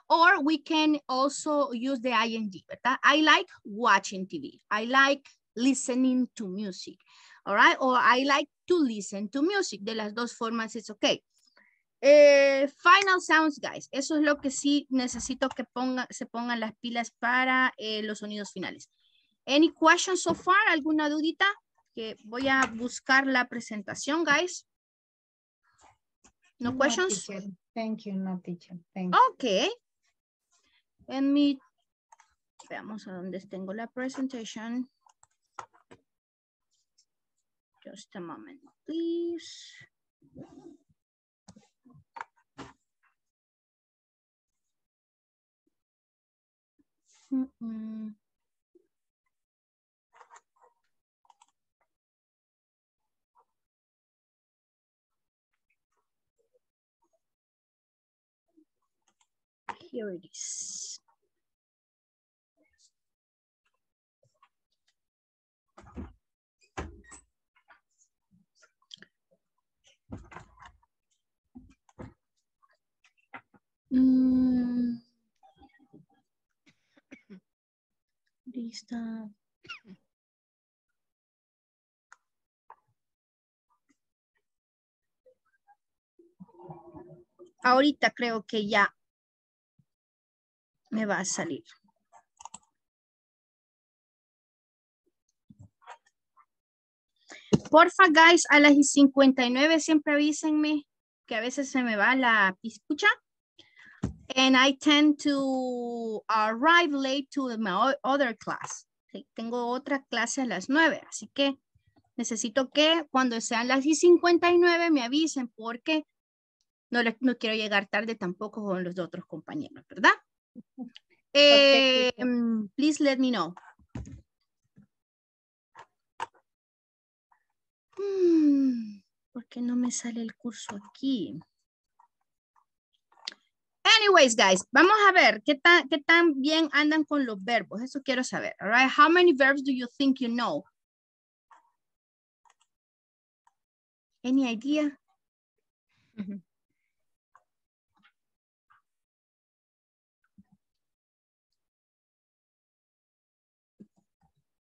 or we can also use the ing, ¿verdad? I like watching T V. I like listening to music, all right? Or I like to listen to music. De las dos formas, it's okay. Eh, final sounds, guys. Eso es lo que sí necesito que ponga, se pongan las pilas para eh, los sonidos finales. Any questions so far? ¿Alguna dudita? Que voy a buscar la presentación, guys. No, no questions? Teacher. Thank you, no teacher. Thank you. Okay. Let me... Veamos a dónde tengo la presentación. Just a moment, please. Mm-mm. Here it is. Mm. Lista. Ahorita creo que ya me va a salir. Porfa, guys, a las cincuenta y nueve siempre avísenme que a veces se me va la piscucha. And I tend to arrive late to my other class. ¿Sí? Tengo otra clase a las nueve, así que necesito que cuando sean las cincuenta y nueve me avisen porque no, les, no quiero llegar tarde tampoco con los otros compañeros, ¿verdad? eh, um, please let me know. Hmm, ¿por qué no me sale el curso aquí? Anyways, guys, vamos a ver qué tan, qué tan bien andan con los verbos. Eso quiero saber. All right, how many verbs do you think you know? Any idea? Mm-hmm.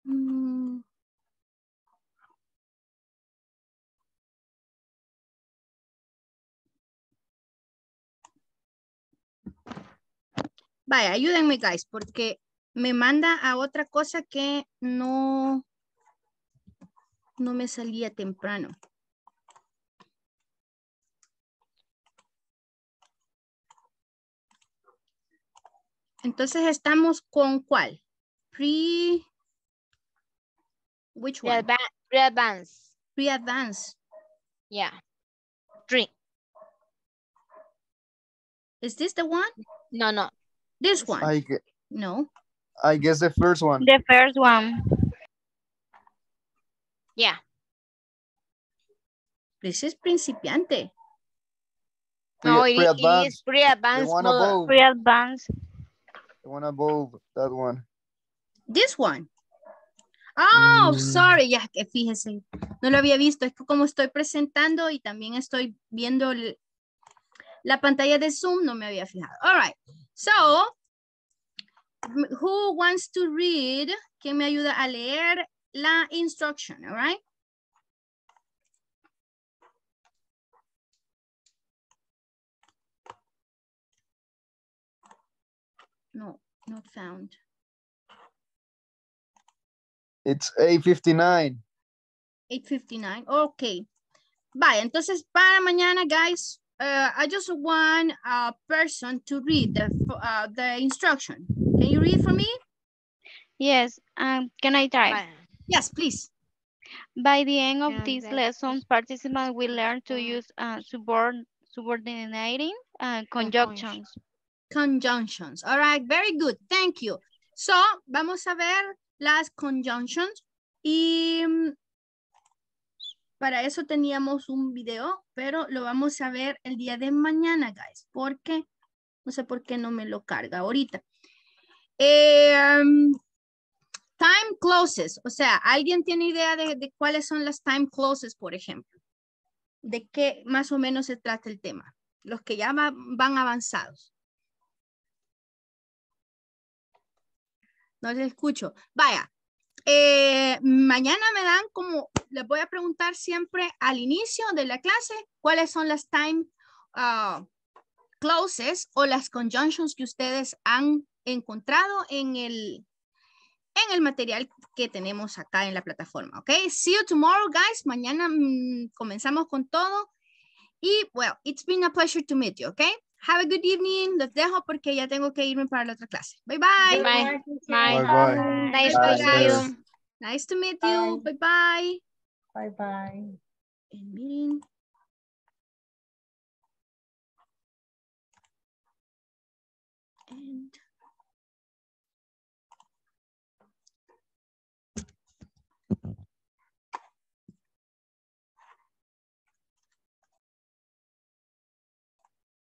Mm-hmm. Vaya, ayúdenme, guys, porque me manda a otra cosa que no, no me salía temprano. Entonces estamos con ¿cuál? Pre... Which one? Pre-advance. Pre-advance. Yeah. Three. Is this the one? No, no. This one? I guess, no. I guess the first one. The first one. Yeah. This is principiante. Pre, no, it, it is pre-advanced. Pre-advanced. The one above, that one. This one. Oh, mm. sorry, ya que fíjese, no lo había visto. Es que como estoy presentando y también estoy viendo el, la pantalla de Zoom, no me había fijado. All right. So, who wants to read? ¿Quién me ayuda a leer la instruction? All right. No, not found. It's eight fifty-nine. eight fifty-nine, okay. Bye, entonces para mañana, guys, uh, I just want a person to read the, uh, the instruction. Can you read for me? Yes, um, can I try? Bye. Yes, please. By the end of this lesson, participants will learn to use uh, subord subordinating uh, conjunctions. Conjunctions, all right, very good, thank you. So, vamos a ver las conjunctions y para eso teníamos un video, pero lo vamos a ver el día de mañana, guys, porque no sé por qué no me lo carga ahorita. Eh, um, time clauses, o sea, ¿alguien tiene idea de, de cuáles son las time clauses, por ejemplo? ¿De qué más o menos se trata el tema? Los que ya va, van avanzados. No les escucho. Vaya, eh, mañana me dan como, les voy a preguntar siempre al inicio de la clase cuáles son las time uh, clauses o las conjunctions que ustedes han encontrado en el, en el material que tenemos acá en la plataforma. Ok, see you tomorrow, guys. Mañana mm, comenzamos con todo. Y, well, it's been a pleasure to meet you, ok? Have a good evening. Los dejo porque ya tengo que irme para la otra clase. Bye bye. Bye bye. Bye bye. Bye. Nice bye. To meet you. Nice to meet you. Bye bye. Bye bye. And meeting. And